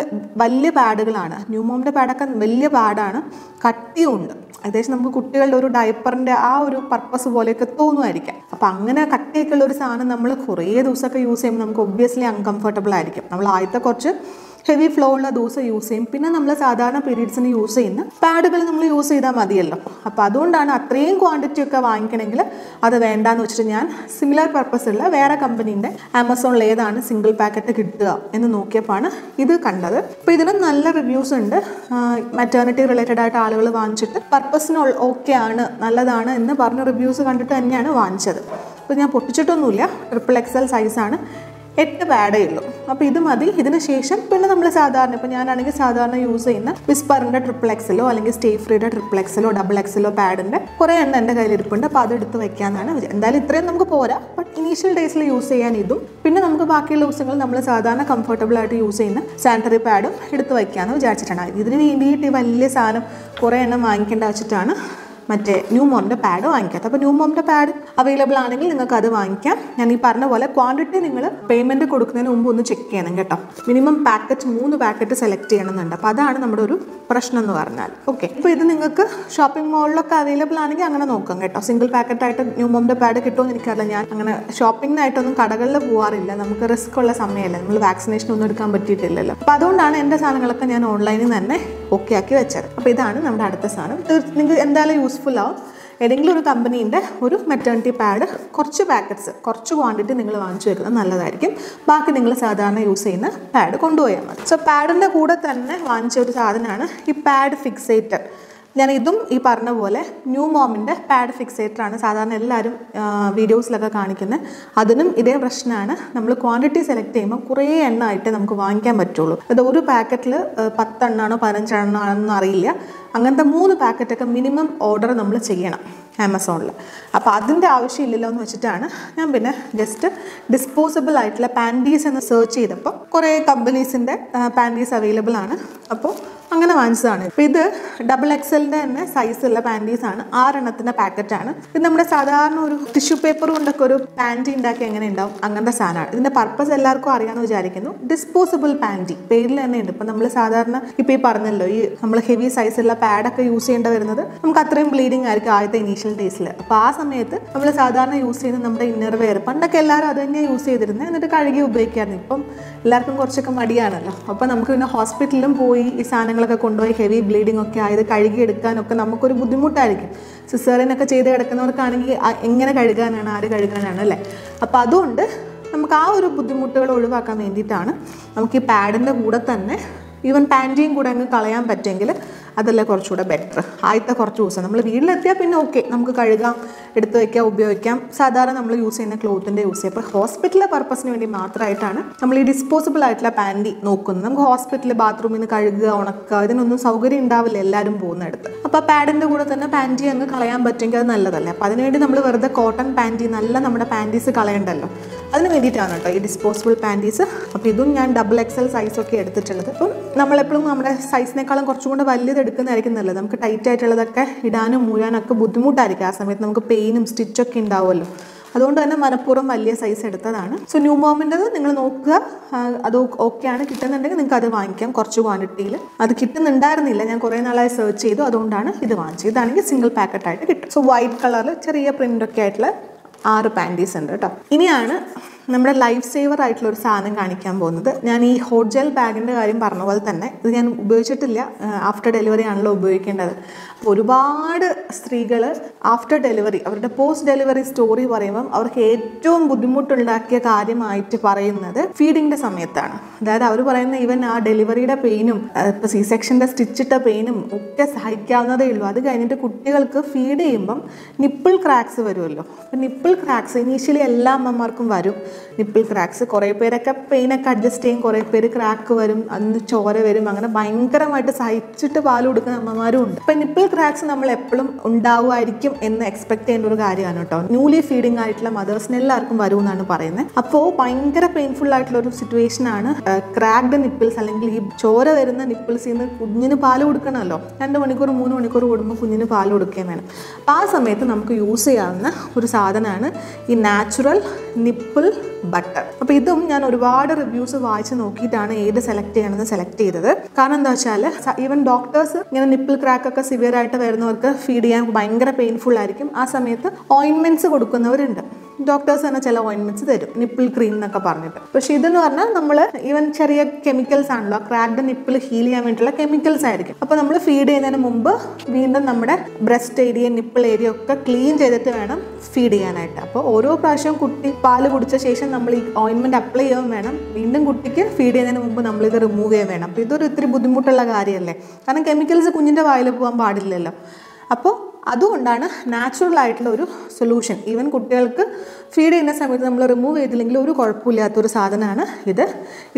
വലിയ പാഡുകളാണ്. ന്യൂമോമിൻ്റെ പാഡൊക്കെ വലിയ പാഡാണ്, കട്ടിയുണ്ട്. ഏകദേശം നമുക്ക് കുട്ടികളുടെ ഒരു ഡയപ്പറിൻ്റെ ആ ഒരു പർപ്പസ് പോലെയൊക്കെ തോന്നുമായിരിക്കാം. അപ്പോൾ അങ്ങനെ കട്ടിയൊക്കെ ഉള്ളൊരു സാധനം നമ്മൾ കുറേ ദിവസമൊക്കെ യൂസ് ചെയ്യുമ്പോൾ നമുക്ക് ഒബ്വിയസ്ലി അൺകംഫർട്ടബിൾ ആയിരിക്കും. നമ്മൾ ആദ്യത്തെ കുറച്ച് ഹെവി ഫ്ലോ ഉള്ള ദിവസം യൂസ് ചെയ്യും. പിന്നെ നമ്മൾ സാധാരണ പീരീഡ്സിന് യൂസ് ചെയ്യുന്ന പാഡുകൾ നമ്മൾ യൂസ് ചെയ്താൽ മതിയല്ലോ. അപ്പോൾ അതുകൊണ്ടാണ് അത്രയും ക്വാണ്ടിറ്റി ഒക്കെ വാങ്ങിക്കണമെങ്കിൽ അത് വേണ്ടാന്ന് വെച്ചിട്ട് ഞാൻ സിമിലർ പർപ്പസുള്ള വേറെ കമ്പനീൻ്റെ ആമസോണിൽ ഏതാണ് സിംഗിൾ പാക്കറ്റ് കിട്ടുക എന്ന് നോക്കിയപ്പോഴാണ് ഇത് കണ്ടത്. അപ്പോൾ ഇതിലും നല്ല റിവ്യൂസ് ഉണ്ട്. മെറ്റേണിറ്റി റിലേറ്റഡ് ആയിട്ട് ആളുകൾ വാങ്ങിച്ചിട്ട് പർപ്പസിന് ഓക്കെയാണ്, നല്ലതാണ് എന്ന് പറഞ്ഞ റിവ്യൂസ് കണ്ടിട്ട് തന്നെയാണ് വാങ്ങിച്ചത്. അപ്പോൾ ഞാൻ പൊട്ടിച്ചിട്ടൊന്നുമില്ല. XXL സൈസാണ്. 8 add ചെയ്യല്ലോ അപ്പോൾ ഇത് മതി ഇതിനുശേഷം പിന്നെ നമ്മൾ സാധാരണ ഇപ്പോൾ ഞാനാണെങ്കിൽ സാധാരണ യൂസ് ചെയ്യുന്ന വിസ്പറിന്റെ ട്രിപ്പിൾ എക്സലോ അല്ലെങ്കിൽ സ്റ്റേ ഫ്രീയുടെ ട്രിപ്പിൾ എക്സലോ ഡബിൾ എക്സലോ പാഡിന്റെ കുറേ എണ്ണം എൻ്റെ കയ്യിൽ ഇരിപ്പുണ്ട് അപ്പോൾ അത് എടുത്ത് വെക്കാനാണ് എന്തായാലും ഇത്രയും നമുക്ക് പോരാ ബട്ട് ഇനീഷ്യൽ ഡേയ്സിൽ യൂസ് ചെയ്യാൻ ഇതും പിന്നെ നമുക്ക് ബാക്കിയുള്ള ദിവസങ്ങൾ നമ്മൾ സാധാരണ കംഫർട്ടബിൾ ആയിട്ട് യൂസ് ചെയ്യുന്ന സാനിറ്ററി പാഡും എടുത്ത് വെക്കാമെന്ന് വിചാരിച്ചിട്ടാണ് ഇതിന് വേണ്ടിയിട്ട് ഈ വലിയ സാധനം കുറേ എണ്ണം വാങ്ങിക്കേണ്ട വെച്ചിട്ടാണ് മറ്റേ ന്യൂ മോമിൻ്റെ പാഡ് വാങ്ങിക്കാം അപ്പോൾ ന്യൂ മോമിൻ്റെ പാഡ് അവൈലബിൾ ആണെങ്കിൽ നിങ്ങൾക്ക് അത് വാങ്ങിക്കാം ഞാൻ ഈ പറഞ്ഞ പോലെ ക്വാണ്ടിറ്റി നിങ്ങൾ പേയ്മെൻറ്റ് കൊടുക്കുന്നതിന് മുമ്പ് ഒന്ന് ചെക്ക് ചെയ്യണം കേട്ടോ മിനിമം പാക്കറ്റ് 3 പാക്കറ്റ് സെലക്ട് ചെയ്യണമെന്നുണ്ട് അപ്പോൾ അതാണ് നമ്മുടെ ഒരു പ്രശ്നം എന്ന് പറഞ്ഞാൽ ഓക്കെ അപ്പോൾ ഇത് നിങ്ങൾക്ക് ഷോപ്പിംഗ് മോളിലൊക്കെ അവൈലബിൾ ആണെങ്കിൽ അങ്ങനെ നോക്കാം കേട്ടോ സിംഗിൾ പാക്കറ്റായിട്ട് ന്യൂ മോമിൻ്റെ പാഡ് കിട്ടുമെന്ന് എനിക്കറിയില്ല ഞാൻ അങ്ങനെ ഷോപ്പിങ്ങിനായിട്ടൊന്നും കടകളിൽ പോകാറില്ല നമുക്ക് റിസ്ക് ഉള്ള സമയമല്ല നമ്മൾ വാക്സിനേഷൻ ഒന്നും എടുക്കാൻ പറ്റിയിട്ടില്ലല്ലോ അപ്പോൾ അതുകൊണ്ടാണ് എൻ്റെ സാധനങ്ങളൊക്കെ ഞാൻ ഓൺലൈനിൽ തന്നെ ഓക്കെ ആക്കി വെച്ചത് അപ്പോൾ ഇതാണ് നമ്മുടെ അടുത്ത സാധനം നിങ്ങൾക്ക് എന്തായാലും യൂസ് ഫുള്ളാവും ഏതെങ്കിലും ഒരു കമ്പനീൻ്റെ ഒരു മെറ്റേണിറ്റി പാഡ് കുറച്ച് പാക്കറ്റ്സ് കുറച്ച് ക്വാണ്ടിറ്റി നിങ്ങൾ വാങ്ങിച്ചു വെക്കുന്നത് നല്ലതായിരിക്കും ബാക്കി നിങ്ങൾ സാധാരണ യൂസ് ചെയ്യുന്ന പാഡ് കൊണ്ടുപോയാൽ മതി സോ പാഡിൻ്റെ കൂടെ തന്നെ വാങ്ങിച്ച ഒരു സാധനമാണ് ഈ പാഡ് ഫിക്സേറ്റർ ഞാൻ ഇതും ഈ പറഞ്ഞ പോലെ ന്യൂ മോമിൻ്റെ പാഡ് ഫിക്സേറ്ററാണ് സാധാരണ എല്ലാവരും വീഡിയോസിലൊക്കെ കാണിക്കുന്നത് അതിനും ഇതേ പ്രശ്നമാണ് നമ്മൾ ക്വാണ്ടിറ്റി സെലക്ട് ചെയ്യുമ്പോൾ കുറേ എണ്ണമായിട്ട് നമുക്ക് വാങ്ങിക്കാൻ പറ്റുള്ളൂ അത് ഒരു പാക്കറ്റിൽ 10 എണ്ണമാണോ 15 എണ്ണമാണോ എന്നൊന്നും അറിയില്ല അങ്ങനത്തെ 3 പാക്കറ്റൊക്കെ മിനിമം ഓർഡർ നമ്മൾ ചെയ്യണം ആമസോണിൽ അപ്പോൾ അതിൻ്റെ ആവശ്യമില്ലല്ലോ എന്ന് വെച്ചിട്ടാണ് ഞാൻ പിന്നെ ജസ്റ്റ് ഡിസ്പോസബിൾ ആയിട്ടുള്ള പാൻറ്റീസ് എന്ന് സെർച്ച് ചെയ്തപ്പോൾ കുറേ കമ്പനീസിൻ്റെ പാൻറ്റീസ് അവൈലബിൾ ആണ് അപ്പോൾ അങ്ങനെ വാങ്ങിച്ചതാണ് ഇപ്പോൾ ഇത് ഡബിൾ എക്സലിൻ്റെ തന്നെ സൈസുള്ള പാൻറ്റീസാണ് 6 എണ്ണത്തിൻ്റെ പാക്കറ്റാണ് ഇത് നമ്മുടെ സാധാരണ ഒരു ടിഷ്യൂ പേപ്പർ കൊണ്ടൊക്കെ ഒരു പാൻറ്റി ഉണ്ടാക്കി എങ്ങനെ ഉണ്ടാവും അങ്ങനത്തെ സാധനമാണ് ഇതിൻ്റെ പർപ്പസ് എല്ലാവർക്കും അറിയാമെന്ന് വിചാരിക്കുന്നു ഡിസ്പോസബിൾ പാൻറ്റി പേരിൽ തന്നെ ഉണ്ട് ഇപ്പം നമ്മൾ സാധാരണ ഇപ്പോൾ ഈ പറഞ്ഞല്ലോ ഈ നമ്മൾ ഹെവി സൈസുള്ള പാഡൊക്കെ യൂസ് ചെയ്യേണ്ടി വരുന്നത് നമുക്ക് അത്രയും ബ്ലീഡിങ് ആയിരിക്കും ആദ്യത്തെ ഇനീഷ്യൽ ഡേയ്സിൽ അപ്പോൾ ആ സമയത്ത് നമ്മൾ സാധാരണ യൂസ് ചെയ്യുന്ന നമ്മുടെ ഇന്നർ വെയർ പണ്ടൊക്കെ എല്ലാവരും അത് തന്നെ യൂസ് ചെയ്തിരുന്നത് എന്നിട്ട് കഴുകി ഉപയോഗിക്കാറുണ്ട് ഇപ്പം എല്ലാവർക്കും കുറച്ചൊക്കെ മടിയാണല്ലോ അപ്പോൾ നമുക്ക് പിന്നെ ഹോസ്പിറ്റലിലും പോയി ഈ സാധനങ്ങളൊക്കെ കൊണ്ടുപോയി ഹെവി ബ്ലീഡിംഗ് ഒക്കെ ആയത് കഴുകിയെടുക്കാനൊക്കെ നമുക്കൊരു ബുദ്ധിമുട്ടായിരിക്കും സിസേറിയനൊക്കെ ചെയ്ത് കിടക്കുന്നവർക്കാണെങ്കിൽ എങ്ങനെ കഴുകാനാണ് ആര് കഴുകാനാണ് അല്ലേ അപ്പോൾ അതുകൊണ്ട് നമുക്ക് ആ ഒരു ബുദ്ധിമുട്ടുകൾ ഒഴിവാക്കാൻ വേണ്ടിയിട്ടാണ് നമുക്ക് ഈ പാഡിൻ്റെ കൂടെ തന്നെ ഈവൻ പാൻറ്റിയും കൂടെ അങ്ങ് കളയാൻ പറ്റുമെങ്കിൽ അതല്ലേ കുറച്ചുകൂടെ ബെറ്റർ ആദ്യത്തെ കുറച്ച് ദിവസം നമ്മൾ വീട്ടിലെത്തിയാൽ പിന്നെ ഓക്കെ നമുക്ക് കഴുകാം എടുത്ത് വയ്ക്കാം ഉപയോഗിക്കാം സാധാരണ നമ്മൾ യൂസ് ചെയ്യുന്ന ക്ലോത്തിൻ്റെ യൂസ് ചെയ്യുക അപ്പോൾ ഹോസ്പിറ്റലിലെ പർപ്പസിന് വേണ്ടി മാത്രമായിട്ടാണ് നമ്മൾ ഈ ഡിസ്പോസിബിൾ ആയിട്ടുള്ള പാൻറ്റി നോക്കുന്നത് നമുക്ക് ഹോസ്പിറ്റലിൽ ബാത്റൂമിൽ നിന്ന് കഴുകുക ഉണക്കുക ഇതിനൊന്നും സൗകര്യം ഉണ്ടാവില്ല എല്ലാവരും പോകുന്നിടത്ത് അപ്പോൾ പാഡിൻ്റെ കൂടെ തന്നെ പാൻറ്റി അങ്ങ് കളയാൻ പറ്റുമെങ്കിൽ അത് നല്ലതല്ലേ അപ്പോൾ അതിനുവേണ്ടി നമ്മൾ വെറുതെ കോട്ടൺ പാൻറ്റി നല്ല നമ്മുടെ പാൻറ്റീസ് കളയണ്ടല്ലോ അതിന് വേണ്ടിയിട്ടാണ് കേട്ടോ ഈ ഡിസ്പോസിബിൾ പാൻറ്റീസ് അപ്പോൾ ഇതും ഞാൻ ഡബിൾ എക്സൽ സൈസൊക്കെ എടുത്തിട്ടുള്ളത് അപ്പം നമ്മളെപ്പോഴും നമ്മുടെ സൈസിനേക്കാളും കുറച്ചും കൂടെ വലിയത് എടുക്കുന്നതായിരിക്കും നല്ലത് നമുക്ക് ടൈറ്റ് ആയിട്ടുള്ളതൊക്കെ ഇടാനും മൂഴാനൊക്കെ ബുദ്ധിമുട്ടായിരിക്കും ആ സമയത്ത് നമുക്ക് പെയിനും സ്റ്റിച്ചൊക്കെ ഉണ്ടാവുമല്ലോ അതുകൊണ്ട് തന്നെ മനഃപൂർവ്വം വലിയ സൈസ് എടുത്തതാണ് സോ ന്യൂ മോമിൻ്റെത് നിങ്ങൾ നോക്കുക അത് ഓക്കെയാണ് കിട്ടുന്നുണ്ടെങ്കിൽ നിങ്ങൾക്ക് അത് വാങ്ങിക്കാം കുറച്ച് ക്വാണ്ടിറ്റിയിൽ അത് കിട്ടുന്നുണ്ടായിരുന്നില്ല ഞാൻ കുറേ നാളായി സെർച്ച് ചെയ്തു അതുകൊണ്ടാണ് ഇത് വാങ്ങിച്ചത് ഇതാണെങ്കിൽ സിംഗിൾ പാക്കറ്റായിട്ട് കിട്ടും സോ വൈറ്റ് കളറിൽ ചെറിയ പ്രിൻ്റൊക്കെ ആയിട്ടുള്ള 6 പാൻറ്റീസ് ഉണ്ട് കേട്ടോ ഇനിയാണ് നമ്മുടെ ലൈഫ് സേവർ ആയിട്ടുള്ള ഒരു സാധനം കാണിക്കാൻ പോകുന്നത് ഞാൻ ഈ ഹോട്ട് ജെൽ ബാഗിൻ്റെ കാര്യം പറഞ്ഞ പോലെ തന്നെ ഇത് ഞാൻ ഉപയോഗിച്ചിട്ടില്ല ആഫ്റ്റർ ഡെലിവറി ആണല്ലോ ഉപയോഗിക്കേണ്ടത് അപ്പോൾ ഒരുപാട് സ്ത്രീകൾ ആഫ്റ്റർ ഡെലിവറി അവരുടെ പോസ്റ്റ് ഡെലിവറി സ്റ്റോറി പറയുമ്പം അവർക്ക് ഏറ്റവും ബുദ്ധിമുട്ടുണ്ടാക്കിയ കാര്യമായിട്ട് പറയുന്നത് ഫീഡിങ്ങിൻ്റെ സമയത്താണ് അതായത് അവർ പറയുന്ന ഈവൻ ആ ഡെലിവറിയുടെ പെയിനും ഇപ്പോൾ സി സെക്ഷൻ്റെ സ്റ്റിച്ചിട്ട പെയിനും ഒക്കെ സഹിക്കാവുന്നതേ ഉള്ളൂ അത് കഴിഞ്ഞിട്ട് കുട്ടികൾക്ക് ഫീഡ് ചെയ്യുമ്പം നിപ്പിൾ ക്രാക്സ് വരുമല്ലോ അപ്പം നിപ്പിൾ ക്രാക്സ് ഇനീഷ്യലി എല്ലാ അമ്മമാർക്കും വരും നിപ്പിൾ ക്രാക്സ് കുറേ പേരൊക്കെ പെയിനൊക്കെ അഡ്ജസ്റ്റ് ചെയ്യും കുറേ പേര് ക്രാക്ക് വരും അതിന് ചോര വരും അങ്ങനെ ഭയങ്കരമായിട്ട് സഹിച്ചിട്ട് പാൽ കൊടുക്കുന്ന അമ്മമാരും ഉണ്ട് അപ്പം നിപ്പിൾ ക്രാക്സ് നമ്മൾ എപ്പോഴും ഉണ്ടാവുമായിരിക്കും എന്ന് എക്സ്പെക്ട് ചെയ്യേണ്ട ഒരു കാര്യമാണ് കേട്ടോ ന്യൂലി ഫീഡിങ് ആയിട്ടുള്ള മദേഴ്സിന് എല്ലാവർക്കും വരും എന്നാണ് പറയുന്നത് അപ്പോൾ ഭയങ്കര പെയിൻഫുൾ ആയിട്ടുള്ള ഒരു സിറ്റുവേഷനാണ് ക്രാക്ക്ഡ് നിപ്പിൾസ് അല്ലെങ്കിൽ ഈ ചോര വരുന്ന നിപ്പിൾസിൽ നിന്ന് കുഞ്ഞിന് പാൽ കൊടുക്കണമല്ലോ 2 മണിക്കൂർ 3 മണിക്കൂർ കൂടുമ്പോൾ കുഞ്ഞിന് പാൽ കൊടുക്കുകയും വേണം അപ്പോൾ ആ സമയത്ത് നമുക്ക് യൂസ് ചെയ്യാവുന്ന ഒരു സാധനമാണ് ഈ നാച്ചുറൽ നിപ്പിൾ ബട്ടർ അപ്പോൾ ഇതും ഞാൻ ഒരുപാട് റിവ്യൂസ് വായിച്ച് നോക്കിയിട്ടാണ് ഏത് സെലക്ട് ചെയ്യണമെന്ന് സെലക്ട് ചെയ്തത് കാരണം എന്താ വെച്ചാൽ ഈവൻ ഡോക്ടേഴ്സ് ഇങ്ങനെ നിപ്പിൾ ക്രാക്ക് ഒക്കെ സിവിയർ ആയിട്ട് വരുന്നവർക്ക് ഫീഡ് ചെയ്യാൻ ഭയങ്കര പെയിൻഫുൾ ആയിരിക്കും ആ സമയത്ത് ഓയിൻമെൻറ്റ്സ് കൊടുക്കുന്നവരുണ്ട് ഡോക്ടേഴ്സ് തന്നെ ചില ഓയിൻമെൻറ്റ്സ് തരും നിപ്പിൾ ക്രീം എന്നൊക്കെ പറഞ്ഞിട്ട് പക്ഷേ ഇതെന്ന് പറഞ്ഞാൽ നമ്മൾ ഈവൻ ചെറിയ കെമിക്കൽസ് ആണല്ലോ ക്രാക്ക്ഡ് നിപ്പിൾ ഹീൽ ചെയ്യാൻ വേണ്ടിയിട്ടുള്ള കെമിക്കൽസ് ആയിരിക്കും അപ്പോൾ നമ്മൾ ഫീഡ് ചെയ്യുന്നതിന് മുമ്പ് വീണ്ടും നമ്മുടെ ബ്രസ്റ്റ് ഏരിയ നിപ്പിൾ ഏരിയ ഒക്കെ ക്ലീൻ ചെയ്തിട്ട് വേണം ഫീഡ് ചെയ്യാനായിട്ട് അപ്പോൾ ഓരോ പ്രാവശ്യം കുട്ടി പാല് കുടിച്ച ശേഷം നമ്മൾ ഈ ഓയിൻമെൻറ്റ് അപ്ലൈ ചെയ്യാൻ വേണം വീണ്ടും കുട്ടിക്ക് ഫീഡ് ചെയ്യുന്നതിന് മുമ്പ് നമ്മളിത് റിമൂവ് ചെയ്യാൻ വേണം അപ്പോൾ ഇതൊരു ഇത്തിരി ബുദ്ധിമുട്ടുള്ള കാര്യമല്ലേ കാരണം കെമിക്കൽസ് കുഞ്ഞിൻ്റെ വായിൽ പോകാൻ പാടില്ലല്ലോ അപ്പോൾ അതുകൊണ്ടാണ് നാച്ചുറൽ ആയിട്ടുള്ള ഒരു സൊല്യൂഷൻ. ഈവൻ കുട്ടികൾക്ക് ഫീഡ് ചെയ്യുന്ന സമയത്ത് നമ്മൾ റിമൂവ് ചെയ്തില്ലെങ്കിൽ ഒരു കുഴപ്പമില്ലാത്തൊരു സാധനമാണ് ഇത്.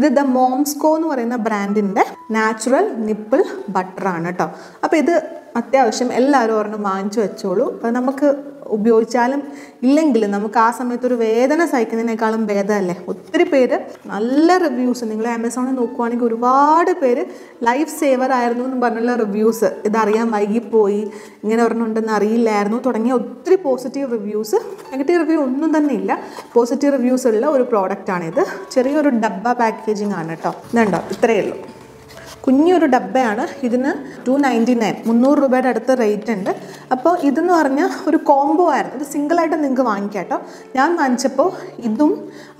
ഇത് ദ മോംസ് കോ എന്ന് പറയുന്ന ബ്രാൻഡിൻ്റെ നാച്ചുറൽ നിപ്പിൾ ബട്ടറാണ് കേട്ടോ. അപ്പോൾ ഇത് അത്യാവശ്യം എല്ലാവരും ഒരെണ്ണം വാങ്ങിച്ചു വെച്ചോളൂ. അപ്പോൾ നമുക്ക് ഉപയോഗിച്ചാലും ഇല്ലെങ്കിലും നമുക്ക് ആ സമയത്ത് ഒരു വേദന സഹിക്കുന്നതിനേക്കാളും ഭേദമല്ലേ. ഒത്തിരി പേര് നല്ല റിവ്യൂസ്, നിങ്ങൾ ആമസോണിൽ നോക്കുവാണെങ്കിൽ ഒരുപാട് പേര് ലൈഫ് സേവർ ആയിരുന്നു എന്ന് പറഞ്ഞുള്ള റിവ്യൂസ്, ഇതറിയാൻ വൈകിപ്പോയി, ഇങ്ങനെ ഒരെണ്ണം ഉണ്ടെന്ന് അറിയില്ലായിരുന്നു തുടങ്ങിയ ഒത്തിരി പോസിറ്റീവ് റിവ്യൂസ്. നെഗറ്റീവ് റിവ്യൂ ഒന്നും തന്നെ ഇല്ല, പോസിറ്റീവ് റിവ്യൂസ് ഉള്ള ഒരു പ്രോഡക്റ്റാണിത്. ചെറിയൊരു ഡബ്ബ പാക്കേജിംഗ് ആണ് കേട്ടോ. ഇതുണ്ടോ, ഇത്രയേ ഉള്ളൂ, കുഞ്ഞൊരു ഡബ്ബയാണ്. ഇതിന് 299 300 രൂപയുടെ അടുത്ത് റേറ്റ് ഉണ്ട്. അപ്പോൾ ഇതെന്ന് പറഞ്ഞാൽ ഒരു കോംബോ ആയിരുന്നു, ഇത് സിംഗിളായിട്ട് നിങ്ങൾക്ക് വാങ്ങിക്കാം കേട്ടോ. ഞാൻ വാങ്ങിച്ചപ്പോൾ ഇതും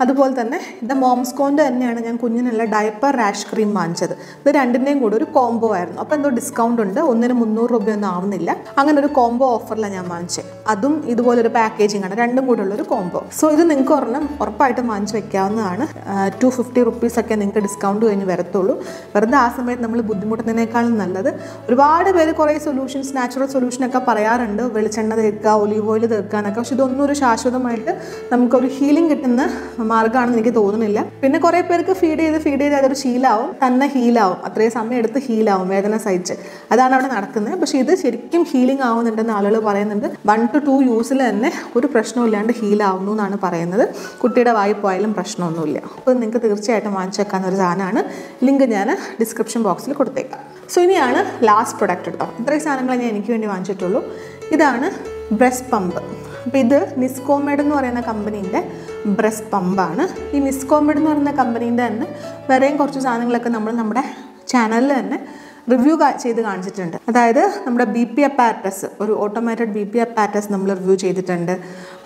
അതുപോലെ തന്നെ ഇത് മോംസ്കോൻ്റെ തന്നെയാണ് ഞാൻ കുഞ്ഞിനുള്ള ഡയപ്പർ റാഷ് ക്രീം വാങ്ങിച്ചത്. ഇത് രണ്ടിൻ്റെയും കൂടെ ഒരു കോംബോ ആയിരുന്നു. അപ്പോൾ എന്തോ ഡിസ്കൗണ്ട് ഉണ്ട്, ഒന്നിന് 300 രൂപയൊന്നും ആവുന്നില്ല. അങ്ങനെ ഒരു കോംബോ ഓഫറിലാണ് ഞാൻ വാങ്ങിച്ചത്. അതും ഇതുപോലൊരു പാക്കേജിംഗ് ആണ്, രണ്ടും കൂടെ ഉള്ളൊരു കോംബോ. സോ ഇത് നിങ്ങൾക്ക് ഒരെണ്ണം ഉറപ്പായിട്ടും വാങ്ങിച്ച് വയ്ക്കാവുന്നതാണ്. 250 റുപ്പീസൊക്കെ നിങ്ങൾക്ക് ഡിസ്കൗണ്ട് കഴിഞ്ഞ് വരത്തുള്ളൂ. വെറുതെ ആ സമയം നമ്മൾ ബുദ്ധിമുട്ടുന്നതിനേക്കാളും നല്ലത്. ഒരുപാട് പേര് കുറേ സൊല്യൂഷൻസ്, നാച്ചുറൽ സൊല്യൂഷനൊക്കെ പറയാറുണ്ട്, വെളിച്ചെണ്ണ തേക്കുക, ഒലീവ് ഓയിൽ തേക്കുക എന്നൊക്കെ. പക്ഷെ ഇതൊന്നും ഒരു ശാശ്വതമായിട്ട് നമുക്കൊരു ഹീലിംഗ് കിട്ടുന്ന മാർഗ്ഗമാണെന്ന് എനിക്ക് തോന്നുന്നില്ല. പിന്നെ കുറേ പേർക്ക് ഫീഡ് ചെയ്ത് അതൊരു ശീലാവും, തന്നെ ഹീലാവും, അത്രയും സമയം എടുത്ത് ഹീലാവും, വേദന സഹിച്ച്. അതാണ് അവിടെ നടക്കുന്നത്. പക്ഷേ ഇത് ശരിക്കും ഹീലിംഗ് ആവുന്നുണ്ടെന്ന് ആളുകൾ പറയുന്നുണ്ട്. 1 to 2 യൂസിൽ തന്നെ ഒരു പ്രശ്നമില്ലാണ്ട് ഹീലാവുന്നു എന്നാണ് പറയുന്നത്. കുട്ടിയുടെ വായി പോയാലും പ്രശ്നമൊന്നുമില്ല. അപ്പോൾ നിങ്ങൾക്ക് തീർച്ചയായിട്ടും വാങ്ങിച്ചു വെക്കാവുന്നൊരു സാധനമാണ്. ലിങ്ക് ഞാൻ ഡിസ്ക്രിപ്ഷൻ ബോക്സിൽ കൊടുത്തേക്കാം. സോ ഇനിയാണ് ലാസ്റ്റ് പ്രൊഡക്റ്റ് കേട്ടോ. ഇത്രയും സാധനങ്ങൾ ഞാൻ എനിക്ക് വേണ്ടി വാങ്ങിച്ചിട്ടുള്ളൂ. ഇതാണ് ബ്രസ്റ്റ് പമ്പ്. അപ്പോൾ ഇത് നിസ്കോ മെഡ് എന്ന് പറയുന്ന കമ്പനീൻ്റെ ബ്രസ്റ്റ് പമ്പാണ്. ഈ നിസ്കോ മെഡ് എന്ന് പറയുന്ന കമ്പനീൻ്റെ തന്നെ വേറെയും കുറച്ച് സാധനങ്ങളൊക്കെ നമ്മൾ നമ്മുടെ ചാനലിൽ തന്നെ റിവ്യൂ ചെയ്ത് കാണിച്ചിട്ടുണ്ട്. അതായത് നമ്മുടെ BP അപ്പാരറ്റസ്, ഒരു ഓട്ടോമാറ്റഡ് BP അപ്പാരറ്റസ് നമ്മൾ റിവ്യൂ ചെയ്തിട്ടുണ്ട്.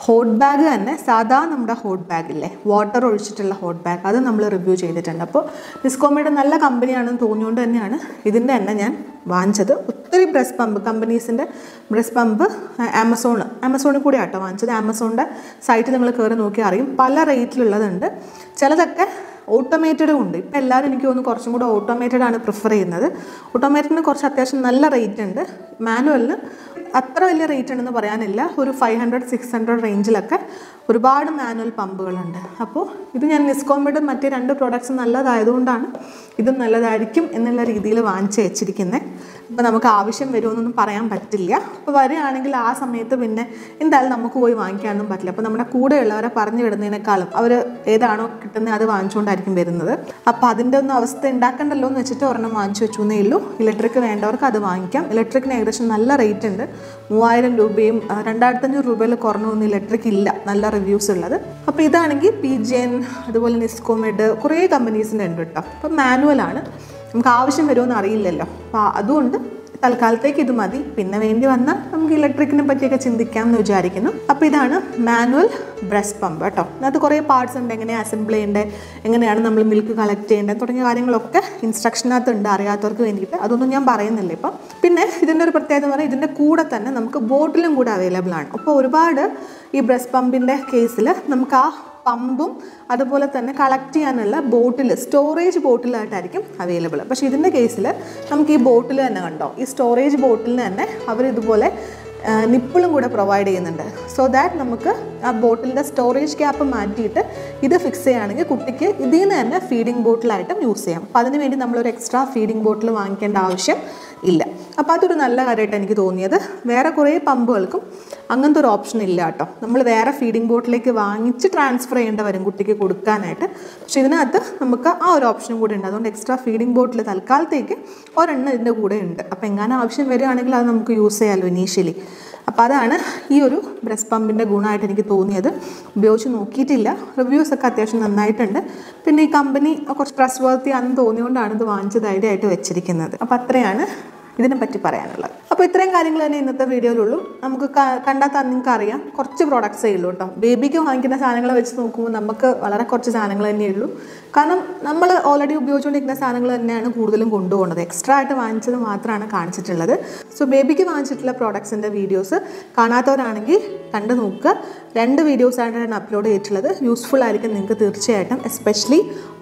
ഹോട്ട് ബാഗ് തന്നെ സാധാ നമ്മുടെ ഹോട്ട് ബാഗില്ലേ, വാട്ടർ ഒഴിച്ചിട്ടുള്ള ഹോട്ട് ബാഗ്, അത് നമ്മൾ റിവ്യൂ ചെയ്തിട്ടുണ്ട്. അപ്പോൾ നിസ്കോമയുടെ നല്ല കമ്പനിയാണെന്ന് തോന്നിയോണ്ട് തന്നെയാണ് ഇതിൻ്റെ തന്നെ ഞാൻ വാങ്ങിച്ചത്. ഒത്തിരി ബ്രസ്റ്റ് പമ്പ് കമ്പനീസിൻ്റെ ബ്രസ്റ്റ് പമ്പ് ആമസോണിൽ കൂടെ ആട്ടോ വാങ്ങിച്ചത്. ആമസോണിൻ്റെ സൈറ്റ് നിങ്ങൾ കയറി നോക്കി അറിയും, പല റേറ്റിലുള്ളതുണ്ട്. ചിലതൊക്കെ ഓട്ടോമേറ്റഡും ഉണ്ട്. ഇപ്പോൾ എല്ലാവരും എനിക്ക് തോന്നുന്നു കുറച്ചും കൂടെ ഓട്ടോമേറ്റഡാണ് പ്രിഫർ ചെയ്യുന്നത്. ഓട്ടോമേറ്റഡിന് കുറച്ച് അത്യാവശ്യം നല്ല റേറ്റ് ഉണ്ട്. മാനുവലിന് അത്ര വലിയ റേറ്റ് ഉണ്ടെന്ന് പറയാനില്ല, ഒരു 500-600 റേഞ്ചിലൊക്കെ ഒരുപാട് മാനുവൽ പമ്പുകളുണ്ട്. അപ്പോൾ ഇത് ഞാൻ നിസ്കോമിടും മറ്റേ രണ്ട് പ്രോഡക്റ്റ്സ് നല്ലതായതുകൊണ്ടാണ് ഇതും നല്ലതായിരിക്കും എന്നുള്ള രീതിയിൽ വാങ്ങിച്ച് വെച്ചിരിക്കുന്നത്. അപ്പോൾ നമുക്ക് ആവശ്യം വരുമെന്നൊന്നും പറയാൻ പറ്റില്ല. അപ്പോൾ വരികയാണെങ്കിൽ ആ സമയത്ത് പിന്നെ എന്തായാലും നമുക്ക് പോയി വാങ്ങിക്കാനൊന്നും പറ്റില്ല. അപ്പോൾ നമ്മുടെ കൂടെയുള്ളവരെ പറഞ്ഞു വിടുന്നതിനേക്കാളും അവർ ഏതാണോ കിട്ടുന്നത് അത് വാങ്ങിച്ചുകൊണ്ടായിരിക്കും വരുന്നത്. അപ്പോൾ അതിൻ്റെ ഒന്നും അവസ്ഥ ഉണ്ടാക്കണ്ടല്ലോ എന്ന് വെച്ചിട്ട് ഒരെണ്ണം വാങ്ങിച്ചു വെച്ചു എന്നേ ഉള്ളൂ. ഇലക്ട്രിക് വേണ്ടവർക്ക് അത് വാങ്ങിക്കാം. ഇലക്ട്രിക്കിന് ഏകദേശം നല്ല റേറ്റ് ഉണ്ട്, 3000 രൂപയും 2500 രൂപയിൽ കുറഞ്ഞൊന്നും ഇലക്ട്രിക് ഇല്ല, നല്ല റിവ്യൂസ് ഉള്ളത്. അപ്പോൾ ഇതാണെങ്കിൽ PGN അതുപോലെ നിസ്കോമെഡ് കുറേ കമ്പനീസിൻ്റെ ഉണ്ട് കേട്ടോ. അപ്പോൾ മാനുവലാണ്, നമുക്ക് ആവശ്യം വരുമെന്ന് അറിയില്ലല്ലോ. അപ്പോൾ അതുകൊണ്ട് തൽക്കാലത്തേക്ക് ഇത് മതി, പിന്നെ വേണ്ടി വന്നാൽ നമുക്ക് ഇലക്ട്രിക്കിനെ പറ്റിയൊക്കെ ചിന്തിക്കാം എന്ന് വിചാരിക്കുന്നു. അപ്പോൾ ഇതാണ് മാനുവൽ ബ്രസ്റ്റ് പമ്പ് കേട്ടോ. അതിനകത്ത് കുറേ പാർട്സ് ഉണ്ട്, എങ്ങനെയാണ് അസംബിൾ ചെയ്യേണ്ടത്, എങ്ങനെയാണ് നമ്മൾ മിൽക്ക് കളക്ട് ചെയ്യേണ്ടത് തുടങ്ങിയ കാര്യങ്ങളൊക്കെ ഇൻസ്ട്രക്ഷനകത്ത് ഉണ്ട് അറിയാത്തവർക്ക് വേണ്ടിയിട്ട്. അതൊന്നും ഞാൻ പറയുന്നില്ല ഇപ്പം. പിന്നെ ഇതിൻ്റെ ഒരു പ്രത്യേകത എന്ന് പറഞ്ഞാൽ ഇതിൻ്റെ കൂടെ തന്നെ നമുക്ക് ബോട്ടിലും കൂടെ അവൈലബിൾ ആണ്. അപ്പോൾ ഒരുപാട് ഈ ബ്രസ്റ്റ് പമ്പിൻ്റെ കേസിൽ നമുക്ക് ആ പമ്പും അതുപോലെ തന്നെ കളക്ട് ചെയ്യാനുള്ള ബോട്ടിൽ, സ്റ്റോറേജ് ബോട്ടിലായിട്ടായിരിക്കും അവൈലബിൾ. പക്ഷേ ഇതിൻ്റെ കേസിൽ നമുക്ക് ഈ ബോട്ടിൽ തന്നെ കണ്ടോ, ഈ സ്റ്റോറേജ് ബോട്ടിലിന് തന്നെ അവരിതുപോലെ നിപ്പിളും കൂടെ പ്രൊവൈഡ് ചെയ്യുന്നുണ്ട്. സോ ദാറ്റ് നമുക്ക് ആ ബോട്ടിലിൻ്റെ സ്റ്റോറേജ് ക്യാപ്പ് മാറ്റിയിട്ട് ഇത് ഫിക്സ് ചെയ്യുകയാണെങ്കിൽ കുട്ടിക്ക് ഇതിൽ നിന്ന് തന്നെ ഫീഡിംഗ് ബോട്ടിലായിട്ടും യൂസ് ചെയ്യാം. അപ്പോൾ അതിനുവേണ്ടി നമ്മളൊരു എക്സ്ട്രാ ഫീഡിംഗ് ബോട്ടിൽ വാങ്ങിക്കേണ്ട ആവശ്യം ഇല്ല. അപ്പോൾ അതൊരു നല്ല കാര്യമായിട്ട് എനിക്ക് തോന്നിയത്. വേറെ കുറേ പമ്പുകൾക്കും അങ്ങനത്തെ ഒരു ഓപ്ഷൻ ഇല്ല കേട്ടോ. നമ്മൾ വേറെ ഫീഡിംഗ് ബോട്ടിലേക്ക് വാങ്ങിച്ച് ട്രാൻസ്ഫർ ചെയ്യേണ്ട വരും കുട്ടിക്ക് കൊടുക്കാനായിട്ട്. പക്ഷേ ഇതിനകത്ത് നമുക്ക് ആ ഒരു ഓപ്ഷനും കൂടെ ഉണ്ട്. അതുകൊണ്ട് എക്സ്ട്രാ ഫീഡിംഗ് ബോട്ടിൽ തൽക്കാലത്തേക്ക് ഒരെണ്ണം ഇതിൻ്റെ കൂടെ ഉണ്ട്. അപ്പോൾ എങ്ങനെ ആവശ്യം വരികയാണെങ്കിൽ അത് നമുക്ക് യൂസ് ചെയ്യാമല്ലോ ഇനീഷ്യലി. അപ്പോൾ അതാണ് ഈ ഒരു ബ്രസ്റ്റ് പമ്പിൻ്റെ ഗുണമായിട്ട് എനിക്ക് തോന്നിയത്. ഉപയോഗിച്ച് നോക്കിയിട്ടില്ല, റിവ്യൂസൊക്കെ അത്യാവശ്യം നന്നായിട്ടുണ്ട്. പിന്നെ ഈ കമ്പനി കുറച്ച് ട്രസ്റ്റ് വർത്തിയാണെന്ന് തോന്നിയോണ്ടാണ് ഇത് വാങ്ങിച്ച് ധൈര്യമായിട്ട് വെച്ചിരിക്കുന്നത്. അപ്പോൾ അത്രയാണ് ഇതിനെപ്പറ്റി പറയാനുള്ളത്. അപ്പോൾ ഇത്രയും കാര്യങ്ങൾ തന്നെ ഇന്നത്തെ വീഡിയോയിലുള്ളൂ. നമുക്ക് കണ്ടാൽ തന്നെ നിങ്ങൾക്ക് അറിയാം കുറച്ച് പ്രോഡക്ട്സേ ഉള്ളൂ കേട്ടോ. ബേബിക്ക് വാങ്ങിക്കുന്ന സാധനങ്ങൾ വെച്ച് നോക്കുമ്പോൾ നമുക്ക് വളരെ കുറച്ച് സാധനങ്ങൾ തന്നെയേ ഉള്ളൂ. കാരണം നമ്മൾ ഓൾറെഡി ഉപയോഗിച്ചുകൊണ്ടിരിക്കുന്ന സാധനങ്ങൾ തന്നെയാണ് കൂടുതലും കൊണ്ടുപോകുന്നത്. എക്സ്ട്രാ ആയിട്ട് വാങ്ങിച്ചത് മാത്രമാണ് കാണിച്ചിട്ടുള്ളത്. സോ ബേബിക്ക് വാങ്ങിച്ചിട്ടുള്ള പ്രോഡക്ട്സിൻ്റെ വീഡിയോസ് കാണാത്തവരാണെങ്കിൽ കണ്ടു നോക്കുക. 2 വീഡിയോസായിട്ടാണ് അപ്ലോഡ് ചെയ്തിട്ടുള്ളത്. യൂസ്ഫുൾ ആയിരിക്കും നിങ്ങൾക്ക് തീർച്ചയായിട്ടും. എസ്പെഷ്യലി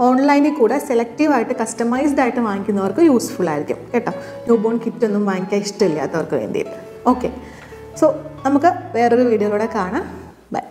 ഓൺലൈനിൽ കൂടെ സെലക്റ്റീവായിട്ട് കസ്റ്റമൈസ്ഡ് ആയിട്ട് വാങ്ങിക്കുന്നവർക്ക് യൂസ്ഫുൾ ആയിരിക്കും കേട്ടോ. ന്യൂബോൺ കിറ്റൊന്നും വാങ്ങിക്കാൻ ഇഷ്ടമില്ലാത്തവർക്ക് വേണ്ടിയിട്ട്. Okay, So, we will see you in the next video. Bye.